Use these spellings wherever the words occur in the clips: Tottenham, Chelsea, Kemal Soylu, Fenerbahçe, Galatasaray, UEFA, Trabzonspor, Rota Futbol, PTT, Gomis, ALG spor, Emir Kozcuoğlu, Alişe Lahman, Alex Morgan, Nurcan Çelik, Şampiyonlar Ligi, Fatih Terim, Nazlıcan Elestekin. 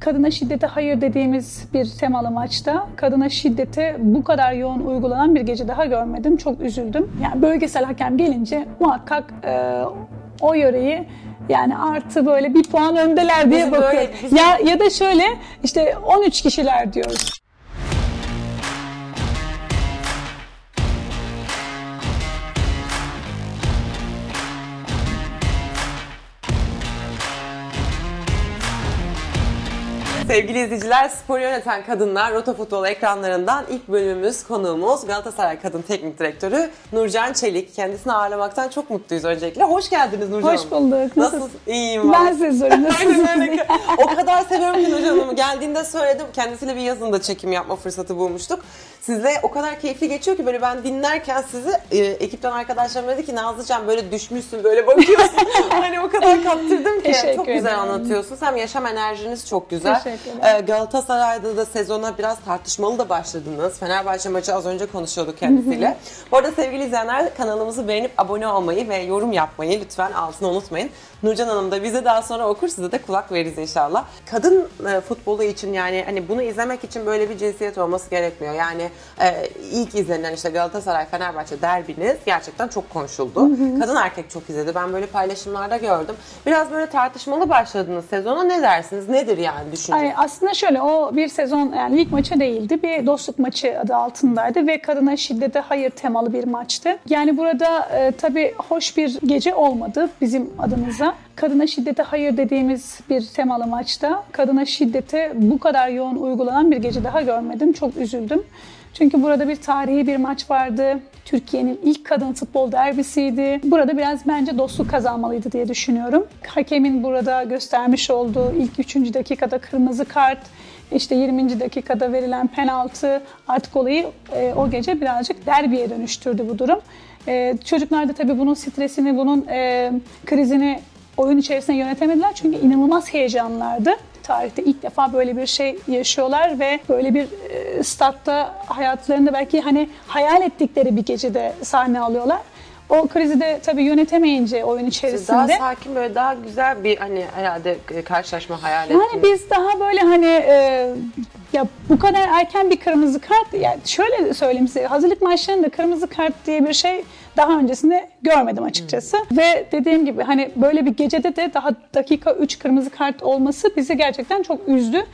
kadına şiddete hayır dediğimiz bir temalı maçta kadına şiddete bu kadar yoğun uygulanan bir gece daha görmedim. Çok üzüldüm. Yani bölgesel hakem gelince muhakkak o yöreyi yani artı böyle bir puan öndeler diye bakıyor. Ya da şöyle işte 13 kişiler diyoruz. Sevgili izleyiciler, spor yöneten kadınlar Rota Futbol ekranlarından ilk bölümümüz, konuğumuz Galatasaray Kadın Teknik Direktörü Nurcan Çelik. Kendisini ağırlamaktan çok mutluyuz öncelikle. Hoş geldiniz Nurcan. Hoş bulduk. Nasılsınız? İyiyim. Ben sizi sorayım. Nasılsınız? O kadar seviyorum ki Nurcan Hanım'ı. Geldiğinde söyledim. Kendisiyle bir yazında çekim yapma fırsatı bulmuştuk. Sizle o kadar keyifli geçiyor ki böyle ben dinlerken sizi ekipten arkadaşlarım dedi ki Nazlıcan böyle düşmüşsün, böyle bakıyorsun. Hani o kadar kaptırdım ki. Çok güzel anlatıyorsunuz. Hem yaşam enerjiniz çok güzel. Galatasaray'da da sezona biraz tartışmalı da başladınız. Fenerbahçe maçı az önce konuşuyorduk kendisiyle. Bu arada sevgili izleyenler, kanalımızı beğenip abone olmayı ve yorum yapmayı lütfen altına unutmayın. Nurcan Hanım da bize daha sonra okur, size de kulak veririz inşallah. Kadın futbolu için yani hani bunu izlemek için böyle bir cinsiyet olması gerekmiyor. Yani ilk izlenen işte Galatasaray-Fenerbahçe derbiniz gerçekten çok konuşuldu. Kadın erkek çok izledi. Ben böyle paylaşımlarda gördüm. Biraz böyle tartışmalı başladınız sezona. Ne dersiniz? Nedir yani düşünce? Aslında şöyle, o bir sezon yani ilk maçı değildi. Bir dostluk maçı adı altındaydı ve kadına şiddete hayır temalı bir maçtı. Yani burada tabii hoş bir gece olmadı bizim adımıza. Kadına şiddete hayır dediğimiz bir temalı maçta kadına şiddete bu kadar yoğun uygulanan bir gece daha görmedim. Çok üzüldüm. Çünkü burada bir tarihi bir maç vardı. Türkiye'nin ilk kadın futbol derbisiydi. Burada biraz bence dostluk kazanmalıydı diye düşünüyorum. Hakemin burada göstermiş olduğu ilk 3. dakikada kırmızı kart, işte 20. dakikada verilen penaltı artık olayı o gece birazcık derbiye dönüştürdü bu durum. Çocuklar da tabii bunun stresini, bunun krizini oyun içerisinde yönetemediler çünkü inanılmaz heyecanlardı. Tarihte ilk defa böyle bir şey yaşıyorlar ve böyle bir statta hayatlarında belki hani hayal ettikleri bir gecede sahne alıyorlar. O krizi de tabii yönetemeyince oyun içerisinde. Daha sakin, böyle daha güzel bir hani herhalde karşılaşma hayal ettiniz. Yani biz daha böyle hani ya bu kadar erken bir kırmızı kart, yani şöyle söyleyeyim size, hazırlık maçlarında kırmızı kart diye bir şey daha öncesinde görmedim açıkçası. Ve dediğim gibi hani böyle bir gecede de daha dakika 3 kırmızı kart olması bizi gerçekten çok üzdü.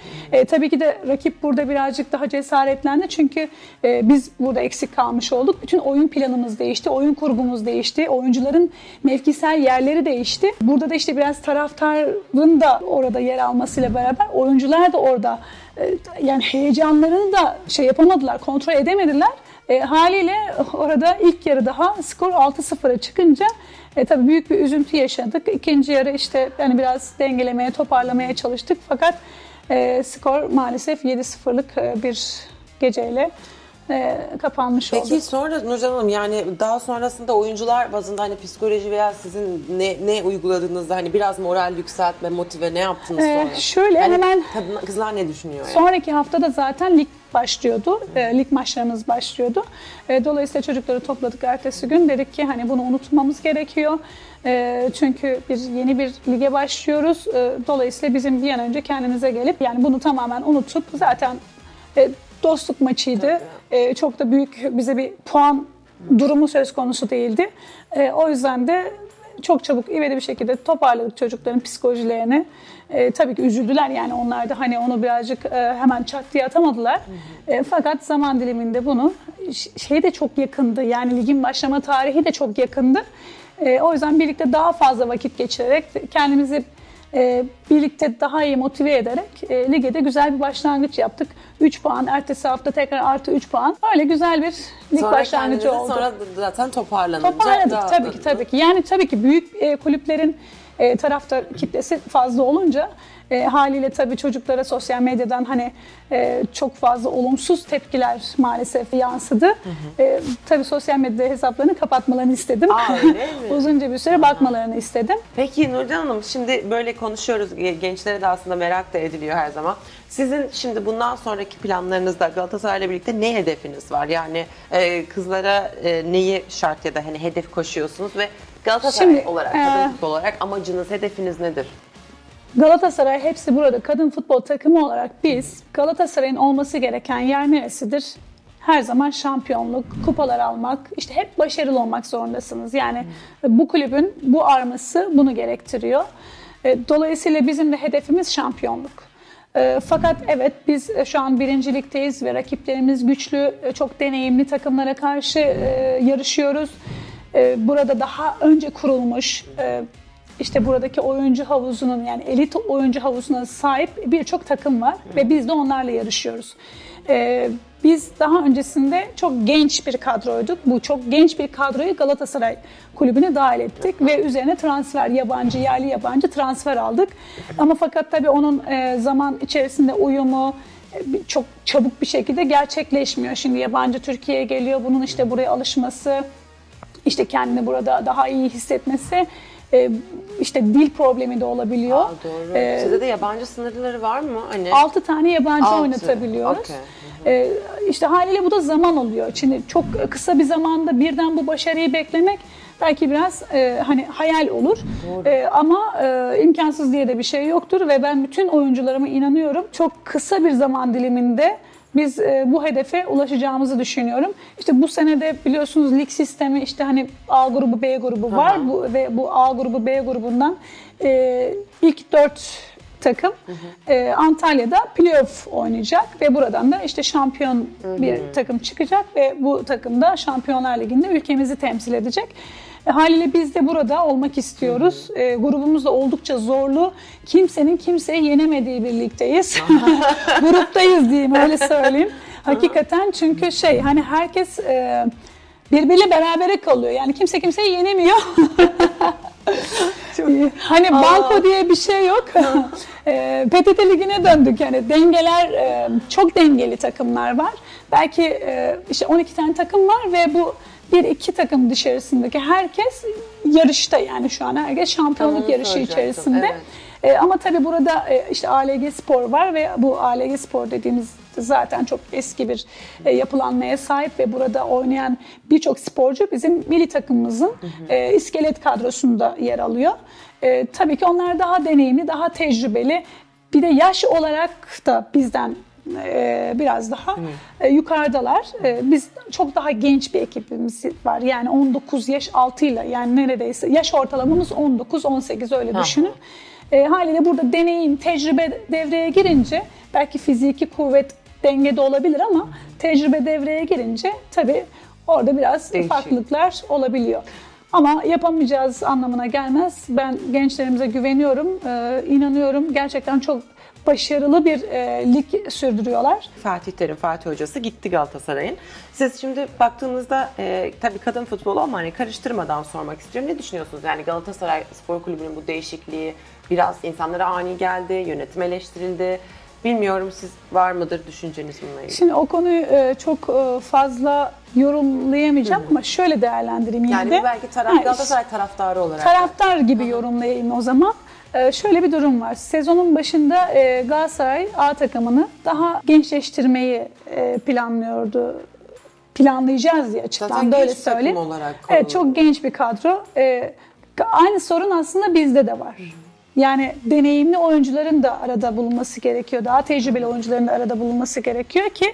Tabii ki de rakip burada birazcık daha cesaretlendi çünkü biz burada eksik kalmış olduk. Bütün oyun planımız değişti, oyun kurgumuz değişti, oyuncuların mevkisel yerleri değişti. Burada da işte biraz taraftarın da orada yer almasıyla beraber oyuncular da orada yani heyecanlarını da şey yapamadılar, kontrol edemediler. Haliyle orada ilk yarı daha skor 6-0'a çıkınca tabii büyük bir üzüntü yaşadık. İkinci yarı işte yani biraz dengelemeye, toparlamaya çalıştık. Fakat skor maalesef 7-0'lık bir geceyle kapanmış oldu. Peki sonra Nurcan Hanım, yani daha sonrasında oyuncular bazında hani psikoloji veya sizin ne uyguladığınızda hani biraz moral yükseltme, motive ne yaptınız sonra? Şöyle yani hemen kızlar ne düşünüyor? Yani? Sonraki haftada zaten lig başlıyordu. Lig maçlarımız başlıyordu. Dolayısıyla çocukları topladık ertesi gün. Dedik ki hani bunu unutmamamız gerekiyor. Çünkü yeni bir lige başlıyoruz. Dolayısıyla bizim bir an önce kendimize gelip yani bunu tamamen unutup zaten dostluk maçıydı. Çok da büyük bize bir puan durumu söz konusu değildi. O yüzden de çok çabuk, ivedi bir şekilde toparladık çocukların psikolojilerini. Tabii ki üzüldüler yani onlar da hani onu birazcık hemen çat diye atamadılar. Fakat zaman diliminde bunu şey de çok yakındı yani ligin başlama tarihi de çok yakındı. O yüzden birlikte daha fazla vakit geçirerek kendimizi birlikte daha iyi motive ederek ligede güzel bir başlangıç yaptık. 3 puan, ertesi hafta tekrar artı 3 puan. Öyle güzel bir lig sonra başlangıcı oldu. Sonra zaten toparlanacak. Toparladık tabii ki. Yani tabii ki büyük kulüplerin taraftar kitlesi fazla olunca haliyle tabii çocuklara sosyal medyadan hani çok fazla olumsuz tepkiler maalesef yansıdı. Tabii sosyal medya hesaplarını kapatmalarını istedim. Uzunca bir süre bakmalarını istedim. Peki Nurcan Hanım, şimdi böyle konuşuyoruz, gençlere de aslında merak da ediliyor her zaman. Sizin şimdi bundan sonraki planlarınızda Galatasaray'la birlikte ne hedefiniz var? Yani kızlara neyi şart ya da hani hedef koşuyorsunuz ve Galatasaray olarak, kadın olarak amacınız, hedefiniz nedir? Galatasaray hepsi burada kadın futbol takımı olarak biz Galatasaray'ın olması gereken yer neresidir? Her zaman şampiyonluk, kupalar almak, işte hep başarılı olmak zorundasınız. Yani bu kulübün bu arması bunu gerektiriyor. Dolayısıyla bizim de hedefimiz şampiyonluk. Fakat evet biz şu an birincilikteyiz ve rakiplerimiz güçlü, çok deneyimli takımlara karşı yarışıyoruz. Burada daha önce kurulmuş, işte buradaki oyuncu havuzunun yani elit oyuncu havuzuna sahip birçok takım var ve biz de onlarla yarışıyoruz. Biz daha öncesinde çok genç bir kadroyduk. Bu çok genç bir kadroyu Galatasaray kulübüne dahil ettik ve üzerine transfer, yabancı, yerli yabancı transfer aldık. Ama fakat tabii onun zaman içerisinde uyumu çok çabuk bir şekilde gerçekleşmiyor. Şimdi yabancı Türkiye'ye geliyor, bunun işte buraya alışması, işte kendini burada daha iyi hissetmesi, işte dil problemi de olabiliyor. Aa, doğru. Size de yabancı sınırları var mı? Hani... 6 tane yabancı oynatabiliyoruz. Okay. İşte haliyle bu da zaman oluyor. Şimdi çok kısa bir zamanda birden bu başarıyı beklemek belki biraz hani hayal olur. Ama imkansız diye de bir şey yoktur ve ben bütün oyuncularıma inanıyorum. Çok kısa bir zaman diliminde biz bu hedefe ulaşacağımızı düşünüyorum. İşte bu senede biliyorsunuz lig sistemi işte hani A grubu, B grubu var. Aha. Ve bu A grubu, B grubundan ilk 4 takım Antalya'da playoff oynayacak ve buradan da işte şampiyon bir takım çıkacak ve bu takım da Şampiyonlar Ligi'nde ülkemizi temsil edecek. Haliyle biz de burada olmak istiyoruz. Grubumuz da oldukça zorlu. Kimsenin kimseyi yenemediği bir ligdeyiz. Gruptayız diyeyim, öyle söyleyeyim. Hakikaten çünkü şey hani herkes birbiriyle berabere kalıyor. Yani kimse kimseyi yenemiyor. Hani banko diye bir şey yok. PTT Ligi'ne döndük. Yani dengeler, çok dengeli takımlar var. Belki işte 12 tane takım var ve bu 1-2 takım dışarısındaki herkes yarışta, yani şu an herkes şampiyonluk yarışı içerisinde. Evet. Ama tabii burada işte ALG spor var ve bu ALG spor dediğimiz zaten çok eski bir yapılanmaya sahip ve burada oynayan birçok sporcu bizim milli takımımızın iskelet kadrosunda yer alıyor. Tabii ki onlar daha deneyimli, daha tecrübeli. Bir de yaş olarak da bizden biraz daha yukarıdalar. Biz çok daha genç bir ekibimiz var. Yani 19 yaş altıyla, yani neredeyse yaş ortalamamız 19-18, öyle düşünün. Haliyle burada deneyim, tecrübe devreye girince, belki fiziki kuvvet dengede olabilir ama tecrübe devreye girince tabii orada biraz farklılıklar olabiliyor. Ama yapamayacağız anlamına gelmez. Ben gençlerimize güveniyorum, inanıyorum. Gerçekten çok başarılı bir lig sürdürüyorlar. Fatih Terim, Fatih Hocası gitti Galatasaray'ın. Siz şimdi baktığımızda tabii kadın futbolu ama hani karıştırmadan sormak istiyorum. Ne düşünüyorsunuz? Yani Galatasaray Spor Kulübü'nün bu değişikliği biraz insanlara ani geldi, yönetim eleştirildi. Bilmiyorum, siz var mıdır düşünceniz bununla ilgili? Şimdi o konuyu çok fazla yorumlayamayacağım ama şöyle değerlendireyim yine de. Yani belki Galatasaray taraftarı olarak. Taraftar gibi yorumlayayım o zaman. Şöyle bir durum var. Sezonun başında Galatasaray A takımını daha gençleştirmeyi planlayacağız diye açıklandı. Öyle söyleyeyim. Evet, çok genç bir kadro. Aynı sorun aslında bizde de var. Yani deneyimli oyuncuların da arada bulunması gerekiyor. Daha tecrübeli oyuncuların da arada bulunması gerekiyor ki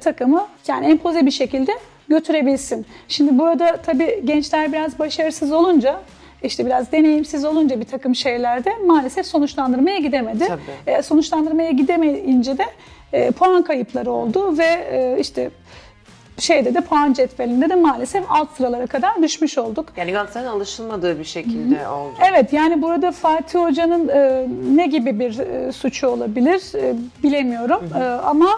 takımı yani empoze bir şekilde götürebilsin. Şimdi burada tabii gençler biraz başarısız olunca, İşte biraz deneyimsiz olunca bir takım şeylerde maalesef sonuçlandırmaya gidemedi. Sonuçlandırmaya gidemeyince de puan kayıpları oldu ve işte şeyde de puan cetvelinde de maalesef alt sıralara kadar düşmüş olduk. Yani Galatasaray'ın alışılmadığı bir şekilde oldu. Evet, yani burada Fatih Hoca'nın ne gibi bir suçu olabilir bilemiyorum. Ama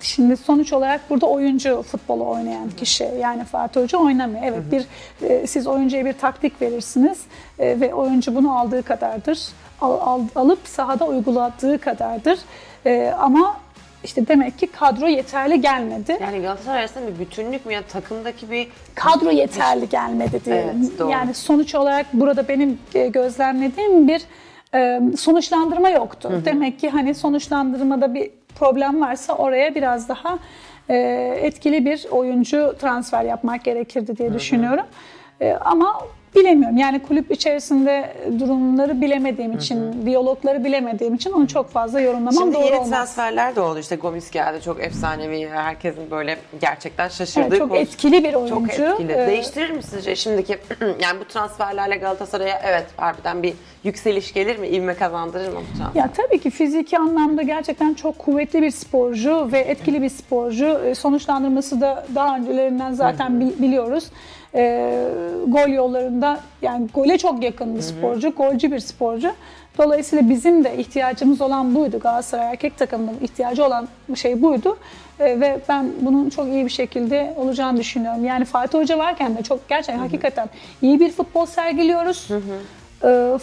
şimdi sonuç olarak burada oyuncu, futbolu oynayan kişi, yani Fatih Hoca oynamıyor. Evet, siz oyuncuya bir taktik verirsiniz ve oyuncu bunu aldığı kadardır, alıp sahada uyguladığı kadardır. Ama işte demek ki kadro yeterli gelmedi. Yani Galatasaray arasında bir bütünlük mü, ya takımdaki bir kadro yeterli gelmedi diyelim. Evet, yani sonuç olarak burada benim gözlemlediğim bir sonuçlandırma yoktu. Demek ki hani sonuçlandırmada bir problem varsa oraya biraz daha etkili bir oyuncu transfer yapmak gerekirdi diye düşünüyorum. Ama Bilemiyorum. Yani kulüp içerisinde durumları bilemediğim için, diyalogları bilemediğim için onu çok fazla yorumlamam şimdi doğru olmaz. Şimdi yeni transferler de oldu. İşte Gomis geldi. Çok efsanevi. Herkesin böyle gerçekten şaşırdığı. Evet, çok etkili bir oyuncu. Çok etkili. Değiştirir mi sizce şimdiki yani bu transferlerle Galatasaray'a evet harbiden bir yükseliş gelir mi? İvme kazandırır mı bu transfer? Ya tabii ki fiziki anlamda gerçekten çok kuvvetli bir sporcu ve etkili bir sporcu. Sonuçlandırması da daha öncelerinden zaten biliyoruz. Gol yollarında yani gole çok yakın bir sporcu, golcü bir sporcu. Dolayısıyla bizim de ihtiyacımız olan buydu. Galatasaray erkek takımının ihtiyacı olan şey buydu. Ve ben bunun çok iyi bir şekilde olacağını düşünüyorum. Yani Fatih Hoca varken de çok gerçekten hakikaten iyi bir futbol sergiliyoruz.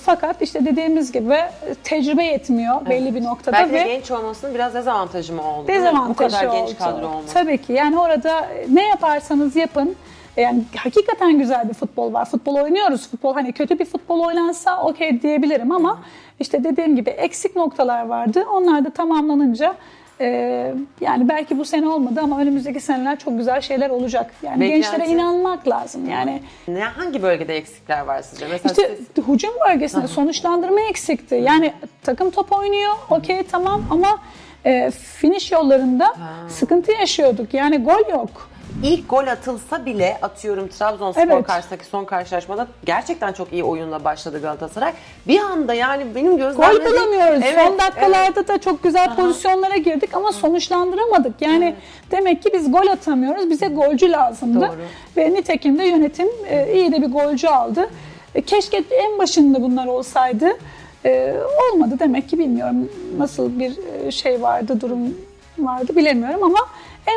Fakat işte dediğimiz gibi tecrübe yetmiyor belli bir noktada. Belki de genç olmasının biraz dezavantajı mı oldu? Dezavantajı oldu. Bu kadar genç kadro olması. Tabii ki yani orada ne yaparsanız yapın. Yani hakikaten güzel bir futbol var. Futbol oynuyoruz. Futbol hani kötü bir futbol oynansa okey diyebilirim ama işte dediğim gibi eksik noktalar vardı. Onlar da tamamlanınca yani belki bu sene olmadı ama önümüzdeki seneler çok güzel şeyler olacak. Yani gençlere inanmak lazım. Yani hangi bölgede eksikler var sizce? Mesela işte siz... hücum bölgesinde sonuçlandırma eksikti. Yani takım top oynuyor. Okey tamam ama finish yollarında sıkıntı yaşıyorduk. Yani gol yok. İlk gol atılsa bile atıyorum Trabzonspor karşısındaki son karşılaşmada gerçekten çok iyi oyunla başladı Galatasaray. Bir anda yani benim gözlemlediğim... Gol bulamıyoruz. Evet, son dakikalarda da çok güzel pozisyonlara girdik ama sonuçlandıramadık. Yani demek ki biz gol atamıyoruz. Bize golcü lazımdı. Doğru. Ve nitekim de yönetim iyi de bir golcü aldı. Keşke en başında bunlar olsaydı. Olmadı demek ki bilmiyorum nasıl bir şey vardı, durum vardı bilemiyorum ama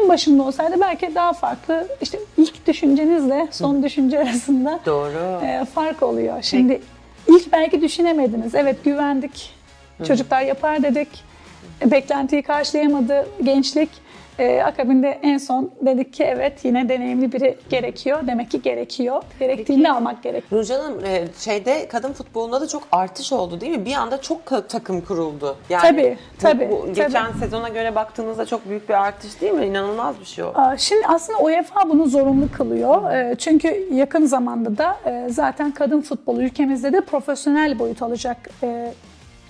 en başında olsaydı belki daha farklı. İşte ilk düşüncenizle son düşünce arasında doğru fark oluyor. Şimdi ilk belki düşünemediniz. Evet güvendik, çocuklar yapar dedik, beklentiyi karşılayamadı gençlik. Akabinde en son dedik ki evet yine deneyimli biri gerekiyor. Demek ki gerekiyor. Gerektiğini almak gerek. Nurcan Hanım şeyde kadın futbolunda da çok artış oldu değil mi? Bir anda çok takım kuruldu. Yani tabii. Geçen sezona göre baktığınızda çok büyük bir artış değil mi? İnanılmaz bir şey o. Şimdi aslında UEFA bunu zorunlu kılıyor. Çünkü yakın zamanda da zaten kadın futbolu ülkemizde de profesyonel boyut alacak.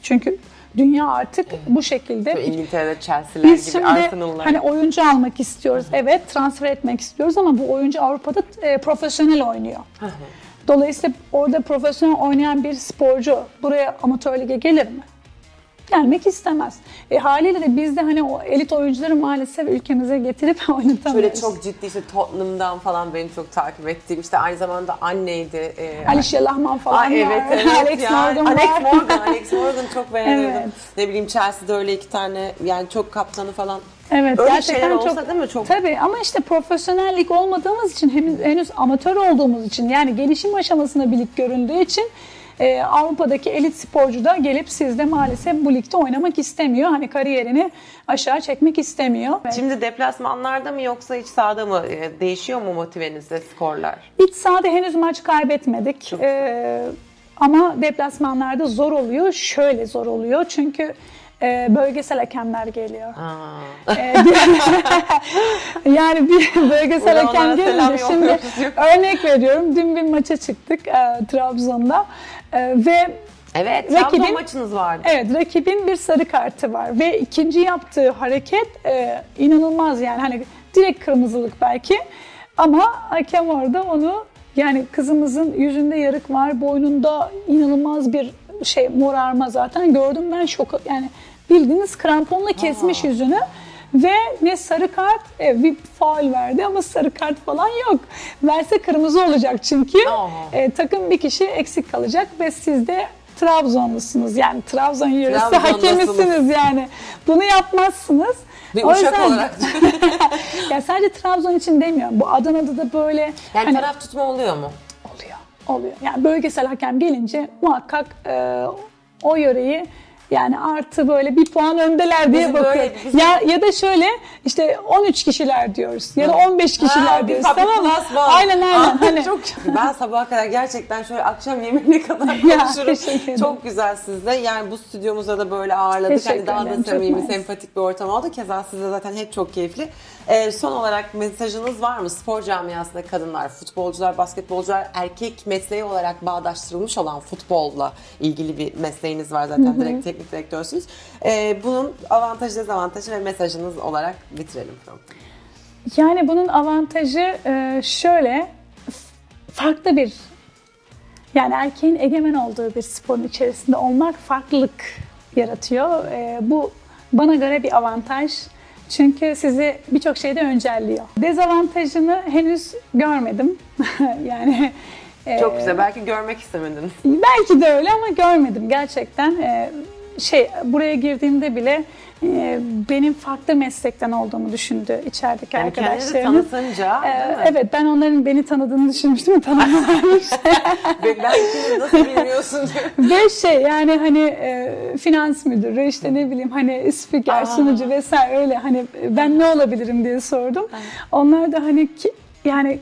Çünkü dünya artık bu şekilde. Şu İngiltere'de Chelsea'ler gibi şimdi, Arsenal'lar. Hani oyuncu almak istiyoruz. Evet, transfer etmek istiyoruz ama bu oyuncu Avrupa'da profesyonel oynuyor. Dolayısıyla orada profesyonel oynayan bir sporcu buraya amatör lige gelir mi? Gelmek istemez. Haliyle de biz de hani o elit oyuncuları maalesef ülkemize getirip oynatamıyoruz. Şöyle çok ciddi işte Tottenham'dan falan benim çok takip ettiğim işte aynı zamanda anneydi. Alişe Lahman falan. Evet. Alex Morgan. Alex Morgan çok beğeniyordum. Evet. Ne bileyim Chelsea'de öyle iki tane yani çok kaptanı falan. Evet, öyle gerçekten çok, değil mi? Çok. Tabii ama işte profesyonellik olmadığımız için henüz amatör olduğumuz için yani gelişim aşamasında birlik göründüğü için Avrupa'daki elit sporcu da gelip sizde maalesef bu ligde oynamak istemiyor. Hani kariyerini aşağı çekmek istemiyor. Şimdi deplasmanlarda mı yoksa iç sahada mı? Değişiyor mu motivenizde skorlar? İç sahada henüz maç kaybetmedik. Ama deplasmanlarda zor oluyor. Şöyle zor oluyor çünkü bölgesel hakemler geliyor. Yani bir bölgesel hakem gelince şimdi örnek veriyorum. Dün bir maça çıktık Trabzon'da ve evet, Trabzon maçınız vardı. Evet, rakibin bir sarı kartı var ve ikinci yaptığı hareket inanılmaz yani hani direkt kırmızılık belki ama hakem orada onu yani kızımızın yüzünde yarık var, boynunda inanılmaz bir şey morarma zaten gördüm ben şok yani bildiğiniz kramponla kesmiş yüzünü ve ne sarı kart bir faul verdi ama sarı kart falan yok. Verse kırmızı olacak çünkü takım bir kişi eksik kalacak ve siz de Trabzonlusunuz yani Trabzon yöresi hakemisiniz yani bunu yapmazsınız. Bir o uşak yüzden... olarak. Ya sadece Trabzon için demiyorum bu Adana'da da böyle. Yani hani... taraf tutma oluyor mu? Oluyor. Yani bölgesel hakem gelince muhakkak o yöreyi Yani artı böyle bir puan öndeler diye bakıyoruz. Ya da şöyle işte 13 kişiler diyoruz. Ya da 15 kişiler diyoruz. Tamam mı? Aynen. Hani. Ben sabaha kadar gerçekten şöyle akşam yemeğine kadar konuşurum. Çok güzel sizde. Yani bu stüdyomuzda da böyle ağırladık. Hani daha da samimi, sempatik bir ortam oldu. Keza sizde zaten hep çok keyifli. Son olarak mesajınız var mı? Spor camiasında kadınlar, futbolcular, basketbolcular, erkek mesleği olarak bağdaştırılmış olan futbolla ilgili bir mesleğiniz var zaten. Direkt teknik direktörsünüz. Bunun avantajı, dezavantajı ve mesajınız olarak bitirelim. Yani bunun avantajı şöyle, farklı bir, yani erkeğin egemen olduğu bir sporun içerisinde olmak farklılık yaratıyor. Bu bana göre bir avantaj. Çünkü sizi birçok şeyde öncelliyor. Dezavantajını henüz görmedim. Yani çok güzel. Belki görmek istemedin. Belki de öyle ama görmedim gerçekten. Buraya girdiğimde bile benim farklı meslekten olduğumu düşündü içerideki yani arkadaşlarım. Kendinizi tanıtınca evet, ben onların beni tanıdığını düşünmüştüm ama tanımlarmış. Belki nasıl bilmiyorsun diye. Ve yani hani finans müdürü, işte ne bileyim hani spiker, sunucu vesaire, öyle hani ben ne olabilirim diye sordum. Onlar da hani yani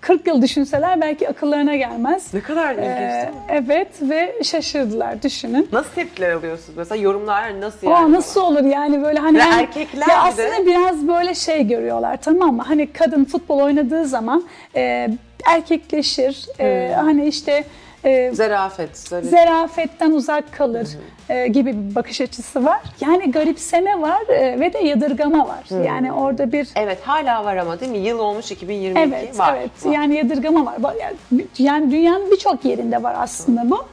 40 yıl düşünseler belki akıllarına gelmez. Ne kadar ilginç. Evet, ve şaşırdılar, düşünün. Nasıl tepkiler alıyorsunuz? Mesela yorumlar nasıl yani? Nasıl olur yani böyle hani. Hem, erkekler ya aslında biraz böyle görüyorlar, tamam mı? Hani kadın futbol oynadığı zaman erkekleşir. Hani işte zarafetten uzak kalır gibi bir bakış açısı var. Yani garipseme var ve de yadırgama var. Yani orada bir... Evet, hala var ama değil mi? Yıl olmuş 2022. Evet, var. Evet. Yani yadırgama var. Yani dünyanın birçok yerinde var aslında bu.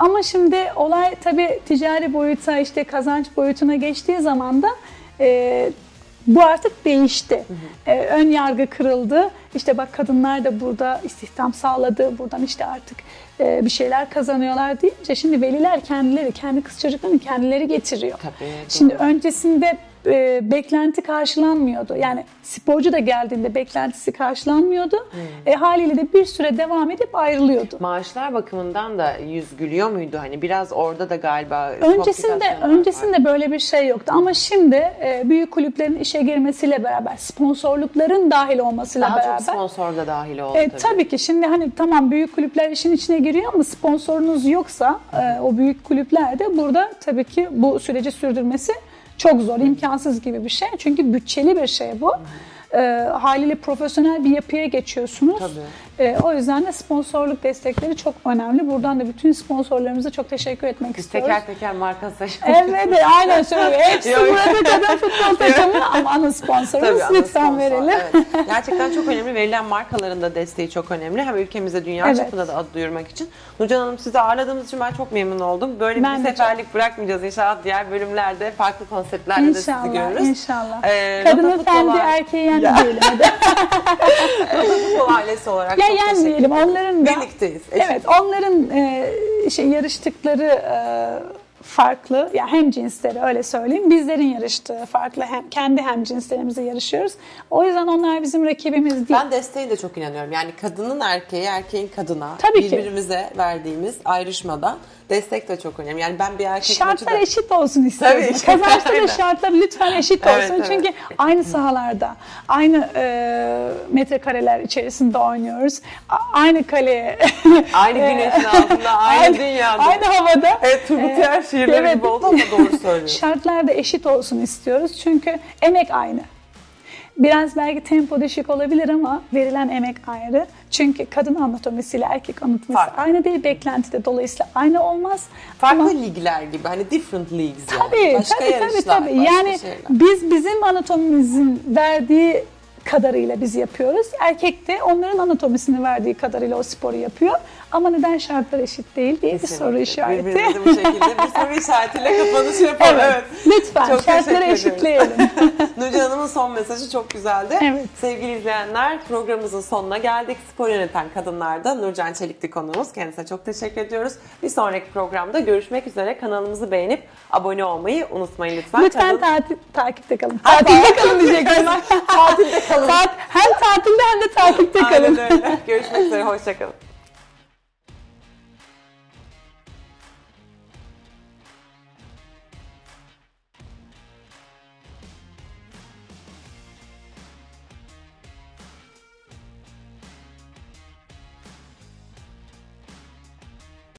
Ama şimdi olay tabii ticari boyuta, işte kazanç boyutuna geçtiği zaman da bu artık değişti. Ön yargı kırıldı. İşte bak, kadınlar da burada istihdam sağladı. Buradan işte artık bir şeyler kazanıyorlar deyince şimdi veliler kendileri, kendi kız çocuklarını kendileri getiriyor. Tabii, şimdi öncesinde beklenti karşılanmıyordu. Yani sporcu da geldiğinde beklentisi karşılanmıyordu. Haliyle de bir süre devam edip ayrılıyordu. Maaşlar bakımından da yüz gülüyor muydu? Hani biraz orada da galiba öncesinde böyle bir şey yoktu. Ama şimdi büyük kulüplerin işe girmesiyle beraber, sponsorlukların dahil olmasıyla beraber. Daha çok sponsor da dahil oldu. Tabii ki şimdi hani tamam, büyük kulüpler işin içine giriyor ama sponsorunuz yoksa o büyük kulüpler de burada tabii ki bu süreci sürdürmesi çok zor, imkansız gibi bir şey. Çünkü bütçeli bir şey bu. Haliyle profesyonel bir yapıya geçiyorsunuz. O yüzden de sponsorluk destekleri çok önemli. Buradan da bütün sponsorlarımıza çok teşekkür etmek istiyoruz. Teker teker marka seçmek. Evet, aynen şöyle. Hepsi burada kadar futbol takımı ama ana sponsorumuz, lütfen verelim. Evet. Gerçekten çok önemli. Verilen markaların da desteği çok önemli. Hem ülkemize, dünya çapında da ad duyurmak için. Nurcan Hanım, sizi ağırladığımız için ben çok memnun oldum. Böyle bir seferlik bırakmayacağız. İnşallah diğer bölümlerde, farklı konseptlerde de sizi görürüz. İnşallah. Kadın efendi, erkeği yendi diyelim. Rota Futbol ailesi olarak. Yenmeyelim. Onların da, birlikteyiz. Evet, onların yarıştıkları farklı. Yani hem cinsleri, öyle söyleyeyim. Bizlerin yarıştığı farklı. Kendi cinslerimizi yarışıyoruz. O yüzden onlar bizim rakibimiz değil. Ben desteğe de çok inanıyorum. Yani kadının erkeğe, erkeğin kadına, birbirimize verdiğimiz ayrışmadan destek de çok önemli. Yani ben bir erkek şartlar eşit olsun istiyorum. Kazançta da şartlar lütfen eşit olsun. Çünkü aynı sahalarda, aynı metrekareler içerisinde oynuyoruz. Aynı kaleye. Aynı güneşin altında, aynı dünyada. Aynı havada. Turgutyer şiirleri gibi oldu ama doğru söylüyorsun. Şartlar da eşit olsun istiyoruz. Çünkü emek aynı. Biraz belki tempo düşük olabilir ama verilen emek ayrı. Çünkü kadın anatomisiyle erkek anatomisi aynı değil. Beklenti de dolayısıyla aynı olmaz. Farklı ligler gibi. Hani different leagues. Tabii. Yani bizim anatomimizin verdiği kadarıyla biz yapıyoruz. Erkek de onların anatomisini verdiği kadarıyla o sporu yapıyor. Ama neden şartlar eşit değil diye bir soru işareti. Birbirimizi bu şekilde bir soru işaretiyle kapanış yapalım. Evet. Lütfen çok şartları eşitleyelim. Nurcan Hanım'ın son mesajı çok güzeldi. Sevgili izleyenler, programımızın sonuna geldik. Spor yöneten kadınlarda Nurcan Çelik'ti konuğumuz. Kendisine çok teşekkür ediyoruz. Bir sonraki programda görüşmek üzere. Kanalımızı beğenip abone olmayı unutmayın lütfen. Lütfen takipte kalın. Tatilde kalın diyecektim. Tatilde kalın. Hem tatilde hem de takipte kalın. Görüşmek üzere. Hoşça kalın.